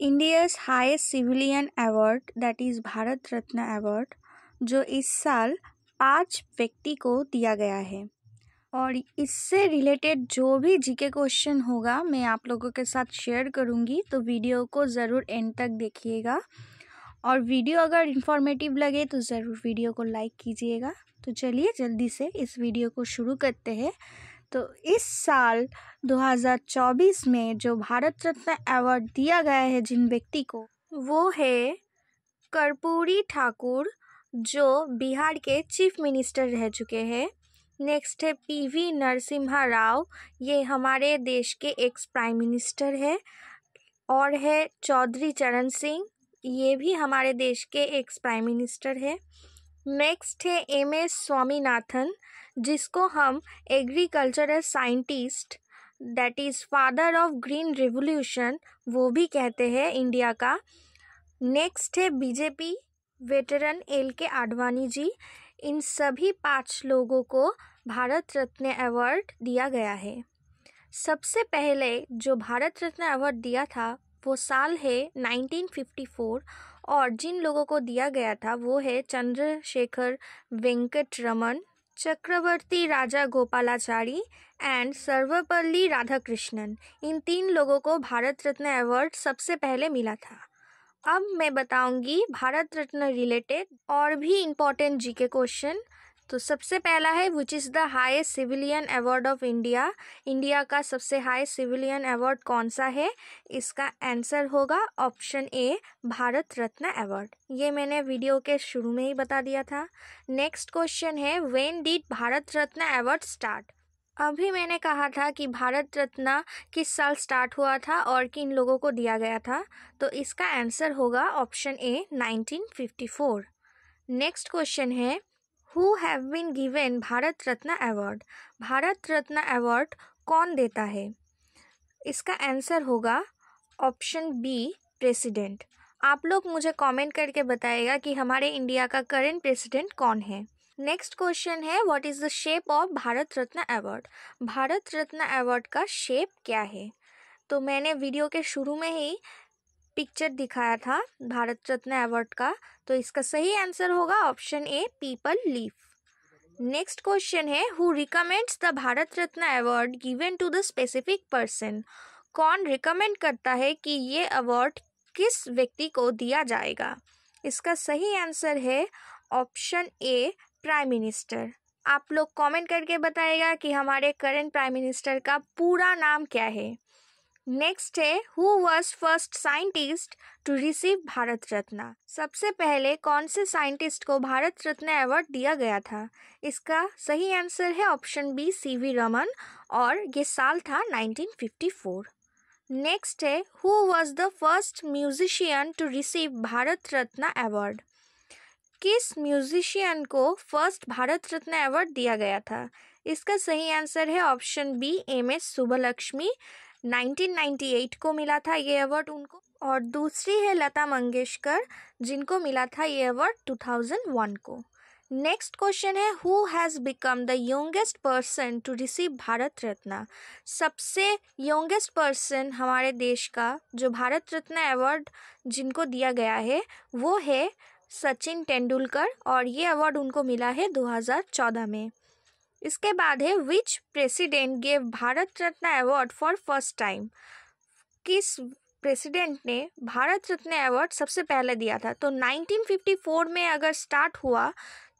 India's highest civilian award that is Bharat Ratna award जो इस साल 5 व्यक्ति को दिया गया है। और इससे रिलेटेड जो भी जीके क्वेश्चन होगा मैं आप लोगों के साथ शेयर करूंगी, तो वीडियो को ज़रूर एंड तक देखिएगा। और वीडियो अगर इन्फॉर्मेटिव लगे तो ज़रूर वीडियो को लाइक कीजिएगा। तो चलिए जल्दी से इस वीडियो को शुरू करते हैं। तो इस साल 2024 में जो भारत रत्न अवार्ड दिया गया है जिन व्यक्ति को, वो है कर्पूरी ठाकुर जो बिहार के चीफ मिनिस्टर रह चुके हैं। नेक्स्ट है पीवी नरसिम्हा राव, ये हमारे देश के एक्स प्राइम मिनिस्टर है। और है चौधरी चरण सिंह, ये भी हमारे देश के एक्स प्राइम मिनिस्टर है। नेक्स्ट है एम एस स्वामीनाथन जिसको हम agricultural scientist that is father of green revolution वो भी कहते हैं इंडिया का। नेक्स्ट है बीजेपी वेटरन एल के आडवाणी जी। इन सभी 5 लोगों को भारत रत्न अवार्ड दिया गया है। सबसे पहले जो भारत रत्न अवार्ड दिया था वो साल है 1954 और जिन लोगों को दिया गया था वो है चंद्रशेखर वेंकट रमन, चक्रवर्ती राजा गोपालाचारी एंड सर्वपल्ली राधाकृष्णन। इन 3 लोगों को भारत रत्न अवार्ड सबसे पहले मिला था। अब मैं बताऊंगी भारत रत्न रिलेटेड और भी इम्पोर्टेंट जीके क्वेश्चन। तो सबसे पहला है which is the highest civilian award of India. India का सबसे हाईएस्ट सिविलियन अवार्ड कौन सा है? इसका आंसर होगा option A, Bharat Ratna award. ये मैंने वीडियो के शुरू में ही बता दिया था। नेक्स्ट क्वेश्चन है when did Bharat Ratna award start. अभी मैंने कहा था कि भारत रत्न किस साल स्टार्ट हुआ था और किन लोगों को दिया गया था, तो इसका आंसर होगा ऑप्शन ए 1954। नेक्स्ट क्वेश्चन है who have been given Bharat Ratna award. Bharat Ratna award कौन देता है? इसका आंसर होगा ऑप्शन बी, प्रेसिडेंट। आप लोग मुझे कमेंट करके बताइएगा कि हमारे इंडिया का करंट प्रेसिडेंट कौन है। नेक्स्ट क्वेश्चन है what is the shape of Bharat Ratna award. Bharat Ratna award का शेप क्या है? तो मैंने वीडियो के शुरू में ही पिक्चर दिखाया था भारत रत्न अवार्ड का, तो इसका सही आंसर होगा option A, peepal leaf. Next question है who recommends the Bharat Ratna award given to the specific person. कौन रिकमेंड करता है कि ये अवार्ड किस व्यक्ति को दिया जाएगा? इसका सही आंसर है ऑप्शन ए, प्राइम मिनिस्टर। आप लोग कमेंट करके बताएगा कि हमारे करंट प्राइम मिनिस्टर का पूरा नाम क्या है। नेक्स्ट है who was first scientist to receive Bharat Ratna. सबसे पहले कौन से साइंटिस्ट को भारत रत्न अवार्ड दिया गया था? इसका सही आंसर है ऑप्शन बी, सीवी रमन, और ये साल था 1954। नेक्स्ट है who was the first musician to receive Bharat Ratna award. किस म्यूजिशियन को फर्स्ट भारत रत्न अवार्ड दिया गया था? इसका सही आंसर है option B, M S Subbulakshmi. 1998 को मिला था ये अवार्ड उनको। और दूसरी है लता मंगेशकर जिनको मिला था ये अवार्ड 2001 को। नेक्स्ट क्वेश्चन है who has become the youngest person to receive Bharat Ratna. सबसे यंगेस्ट पर्सन हमारे देश का जो भारत रत्न अवार्ड जिनको दिया गया है वो है सचिन तेंडुलकर, और ये अवार्ड उनको मिला है 2014 में। इसके बाद है which president gave Bharat Ratna award for first time. किस प्रेसिडेंट ने भारत रत्न अवार्ड सबसे पहले दिया था? तो 1954 में अगर स्टार्ट हुआ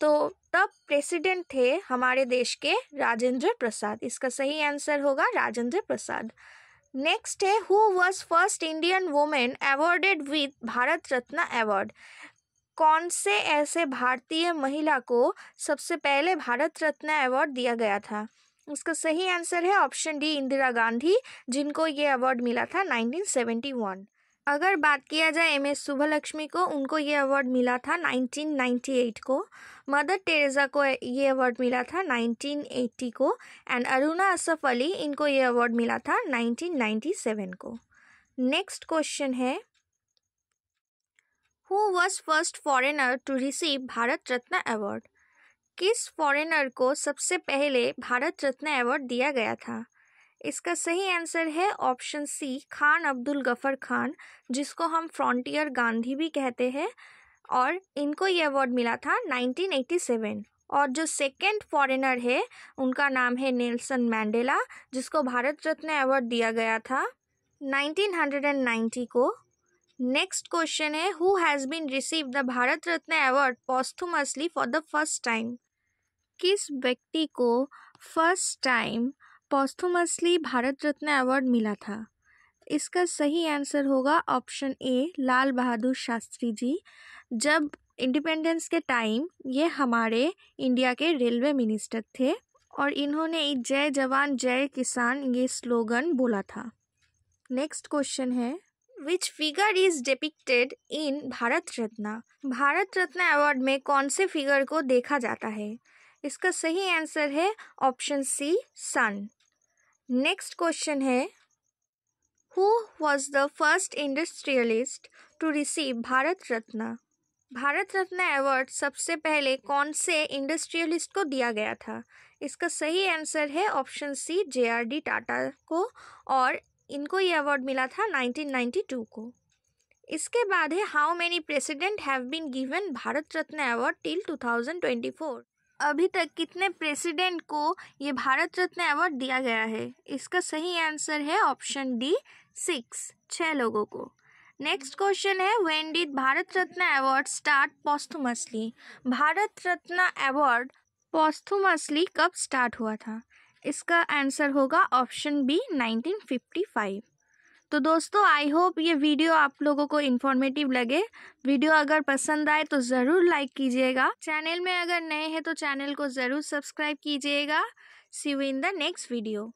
तो तब प्रेसिडेंट थे हमारे देश के राजेंद्र प्रसाद। इसका सही आंसर होगा राजेंद्र प्रसाद। नेक्स्ट है who was first Indian women awarded with Bharat Ratna award. कौन से ऐसे भारतीय महिला को सबसे पहले भारत रत्न अवार्ड दिया गया था? उसका सही आंसर है ऑप्शन डी, इंदिरा गांधी, जिनको ये अवार्ड मिला था 1971। अगर बात किया जाए एम एस सुब्बुलक्ष्मी को, उनको ये अवार्ड मिला था 1998 को। मदर टेरेसा को ये अवार्ड मिला था 1980 को, एंड अरुणा असफ अली, इनको ये अवार्ड मिला था 1997 को। नेक्स्ट क्वेश्चन है Who was first foreigner to receive Bharat Ratna award. किस फॉरेनर को सबसे पहले भारत रत्न अवार्ड दिया गया था? इसका सही आंसर है option C Khan Abdul Gruffudd Khan, जिसको हम फ्रंटियर गांधी भी कहते हैं, और इनको ये अवार्ड मिला था 1987। और जो सेकंड फॉरेनर है उनका नाम है नेल्सन मैंडेला, जिसको भारत रत्न अवार्ड दिया गया था 1990 को। नेक्स्ट क्वेश्चन है who has been receive the Bharat Ratna award posthumously for the first time. किस व्यक्ति को first time posthumously Bharat Ratna award मिला था। इसका सही आंसर होगा ऑप्शन ए लाल बहादुर शास्त्री जी, जब इंडिपेंडेंस के टाइम ये हमारे इंडिया के रेलवे मिनिस्टर थे और इन्होंने जय जवान जय किसान ये स्लोगन बोला था। नेक्स्ट क्वेश्चन है which figure is depicted in Bharat Ratna. Bharat Ratna award में कौन से फिगर को देखा जाता है। इसका सही आंसर है option C sun. Next question है who was the first industrialist to receive Bharat Ratna. Bharat Ratna award सबसे पहले कौन से इंडस्ट्रियलिस्ट को दिया गया था। इसका सही आंसर है ऑप्शन सी JRD टाटा को, और इनको ये अवार्ड मिला था 1992 को। इसके बाद है how many president have been given Bharat Ratna award till 2024। अभी तक कितने प्रेसिडेंट को ये भारत रत्न अवार्ड दिया गया है। इसका सही आंसर है ऑप्शन डी 6 लोगों को। नेक्स्ट क्वेश्चन है when did Bharat Ratna award start posthumously. Bharat Ratna award posthumously कब स्टार्ट हुआ था। इसका आंसर होगा ऑप्शन बी 1955। तो दोस्तों आई होप ये वीडियो आप लोगों को इन्फॉर्मेटिव लगे। वीडियो अगर पसंद आए तो ज़रूर लाइक कीजिएगा। चैनल में अगर नए हैं तो चैनल को ज़रूर सब्सक्राइब कीजिएगा। See you in the next video.